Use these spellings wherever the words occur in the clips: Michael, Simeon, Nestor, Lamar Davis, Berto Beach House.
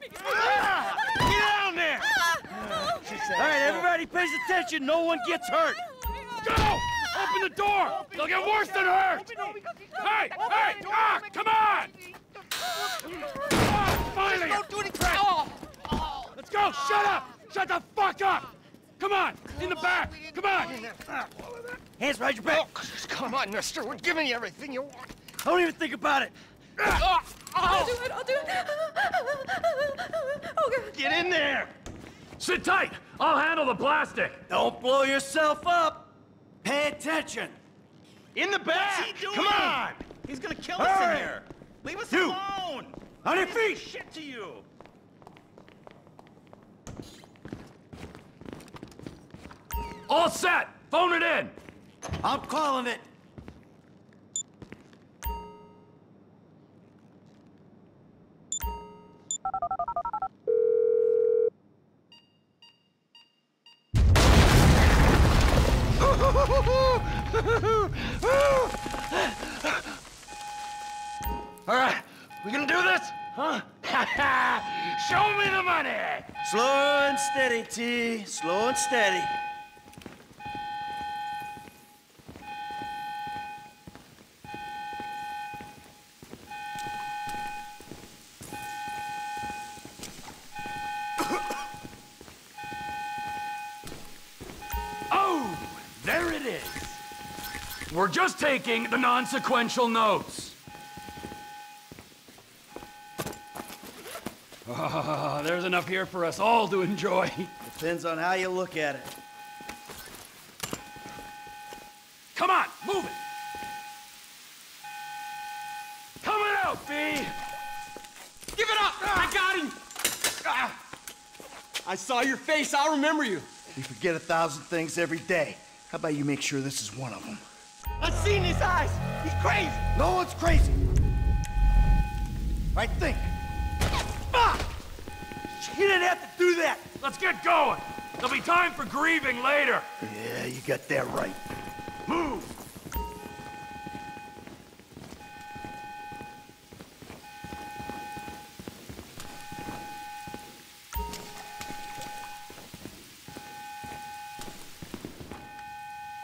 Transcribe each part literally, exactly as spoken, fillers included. Get down there! All right, everybody pays attention. No one gets hurt. Go! Open the door! They'll get worse than hurt! Hey! Hey! Ah! Come on! Oh, finally! Don't do any crap! Let's go! Shut up! Shut the fuck up! Come on! In the back! Come on! Hands behind your back! Oh, come on, Nestor. We're giving you everything you want. I don't even think about it. Oh. I'll do it. I'll do it. Okay. Get in there. Sit tight. I'll handle the plastic. Don't blow yourself up. Pay attention. In the back. What's he doing? Come on. He's gonna kill Hurry. us in here. Leave us you. alone. On your feet. Shit to you. All set. Phone it in. I'm calling it. All right, we gonna do this, huh? Show me the money! Slow and steady, T. Slow and steady. We're just taking the non-sequential notes. Oh, there's enough here for us all to enjoy. Depends on how you look at it. Come on, move it. Come on out, B. Give it up. Ah. I got him. Ah. I saw your face. I'll remember you. You forget a thousand things every day. How about you make sure this is one of them? I've seen his eyes! He's crazy! No one's crazy! I think. Fuck! He didn't have to do that! Let's get going! There'll be time for grieving later! Yeah, you got that right. Move!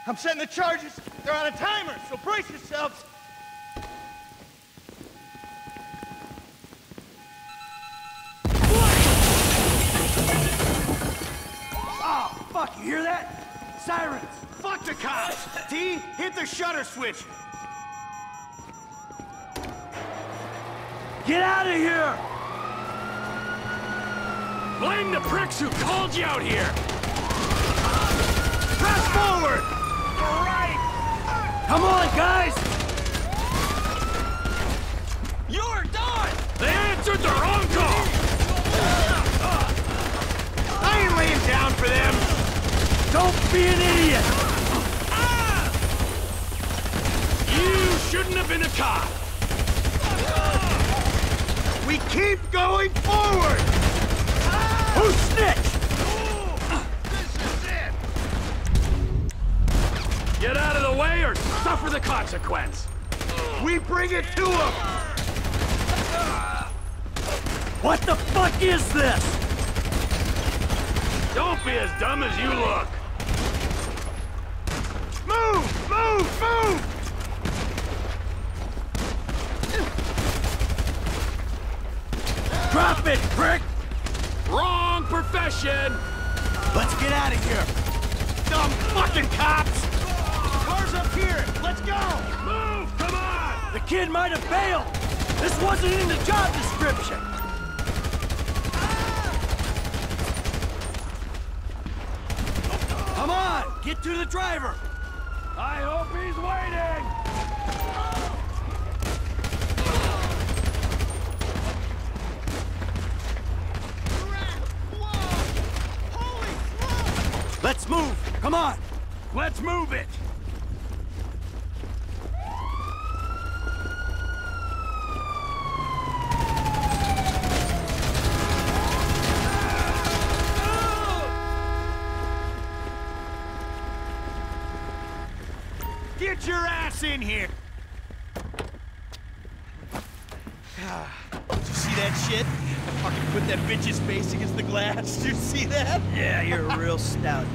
I'm setting the charges. They're on a timer, so brace yourselves. Oh, fuck, you hear that? Sirens. Fuck the cops. T, hit the shutter switch. Get out of here. Blame the pricks who called you out here. Press forward. Come on, guys! You're done! They answered the wrong call! I ain't laying down for them! Don't be an idiot! Ah! You shouldn't have been a cop! We keep going forward! Ah! Who snitched? Get out of the way or suffer the consequence. We bring it to him. What the fuck is this? Don't be as dumb as you look. Move, move, move. Drop it, prick. Wrong profession. Let's get out of here. Dumb fucking cops. Up here! Let's go! Move! Come on! The kid might have bailed! This wasn't in the job description! Ah! Come on! Get to the driver! I hope he's waiting! Holy fuck! Let's move! Come on! Let's move it! Get your ass in here! Did you see that shit? I fucking put that bitch's face against the glass. Did you see that? Yeah, you're a real stout.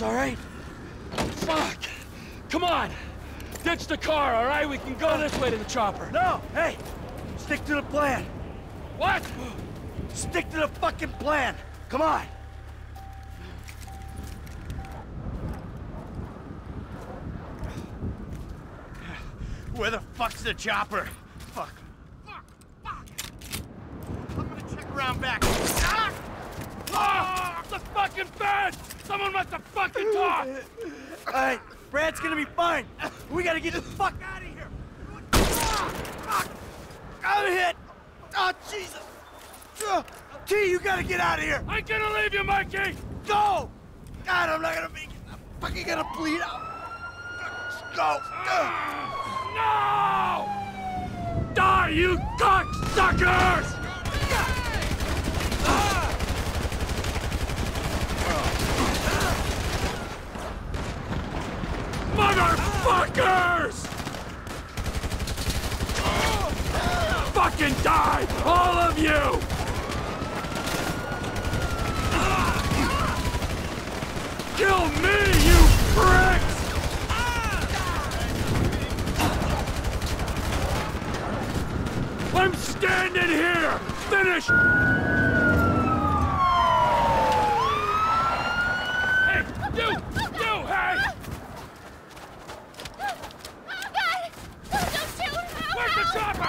All right. Fuck. Come on. Ditch the car, all right? We can go this way to the chopper. No. Hey. Stick to the plan. What? Stick to the fucking plan. Come on. Where the fuck's the chopper? Fuck. Fuck. Fuck. I'm gonna check around back. Ah! Ah! The fucking fence! Someone must have fucking talked! All right, Brad's gonna be fine. We gotta get the fuck out of here. Fuck! I'm hit! Oh, Jesus! T, you gotta get out of here! I'm gonna leave you, Mikey! Go! God, I'm not gonna be... I'm fucking gonna bleed out. Go! Uh, no! Die, you cocksuckers! Motherfuckers! Fucking die, all of you! Kill me, you pricks! I'm standing here! Finish! Hey, you! You, hey! Chopper!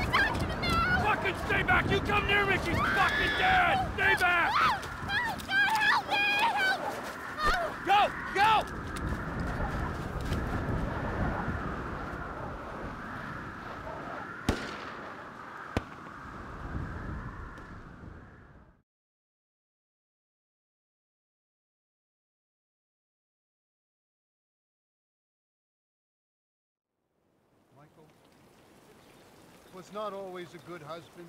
I don't know what you're talking about! Fucking stay back! You come near me! She's fucking dead! Stay back! No! No! God, help me! Help! Oh. Go! Go! Was not always a good husband,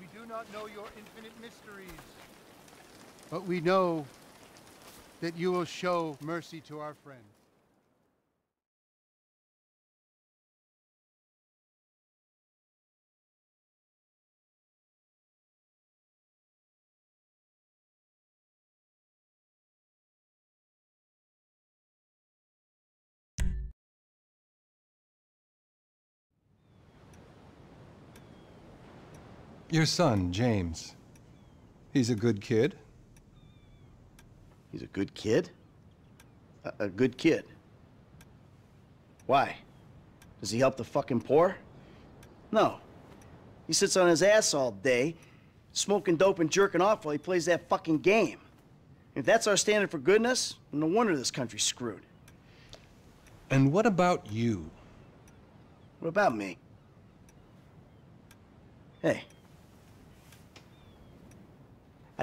we do not know your infinite mysteries, but we know that you will show mercy to our friend. Your son, James. He's a good kid. He's a good kid? A, a good kid? Why? Does he help the fucking poor? No. He sits on his ass all day, smoking dope and jerking off while he plays that fucking game. If that's our standard for goodness, then no wonder this country's screwed. And what about you? What about me? Hey. I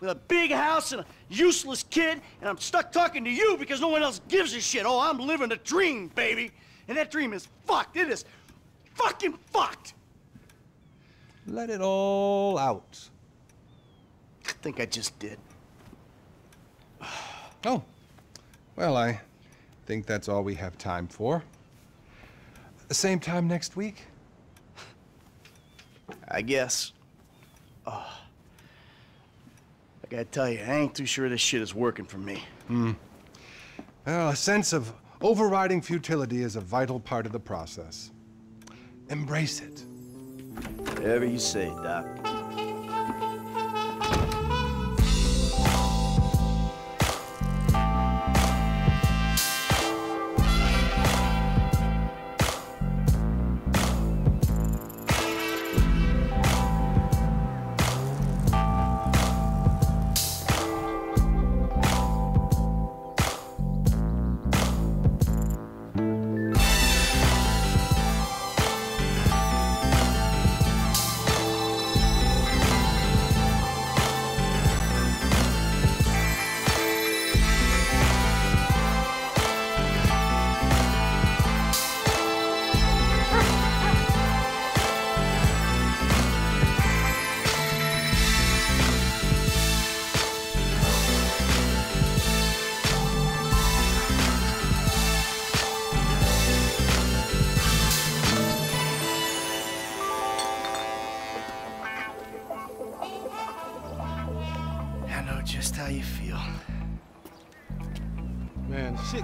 With a big house and a useless kid, and I'm stuck talking to you because no one else gives a shit. Oh, I'm living a dream, baby. And that dream is fucked. It is fucking fucked. Let it all out. I think I just did. Oh. Well, I think that's all we have time for. The same time next week? I guess. Oh. I gotta tell you, I ain't too sure this shit is working for me. Hmm. Well, a sense of overriding futility is a vital part of the process. Embrace it. Whatever you say, Doc.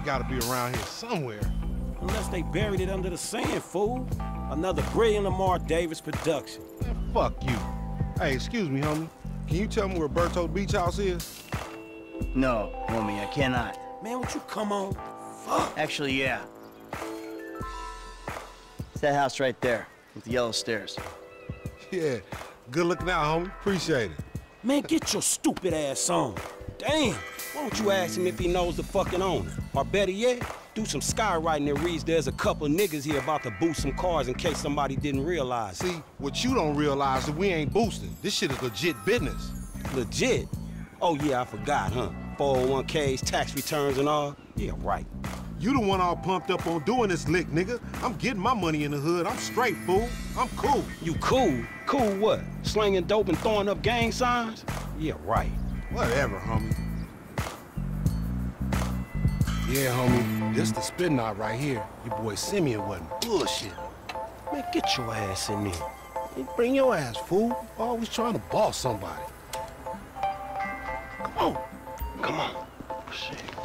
Gotta be around here somewhere. Unless they buried it under the sand, fool. Another brilliant Lamar Davis production. Man, fuck you. Hey, excuse me, homie. Can you tell me where Berto Beach House is? No, homie, I cannot. Man, would you come on? Fuck. Actually, yeah. It's that house right there with the yellow stairs. Yeah, good looking out, homie. Appreciate it. Man, get your stupid ass on. Damn, why don't you ask him if he knows the fucking owner? Or better yet, do some skywriting that reads there's a couple niggas here about to boost some cars in case somebody didn't realize. See, what you don't realize is we ain't boosting. This shit is legit business. Legit? Oh yeah, I forgot, huh? four oh one Ks, tax returns and all? Yeah, right. You the one all pumped up on doing this lick, nigga. I'm getting my money in the hood. I'm straight, fool. I'm cool. You cool? Cool what? Slinging dope and throwing up gang signs? Yeah, right. Whatever, homie. Yeah, homie, this the spin knot right here. Your boy Simeon wasn't bullshit. Man, get your ass in there. Hey, bring your ass, fool. Always trying to boss somebody. Come on. Come on. Shit.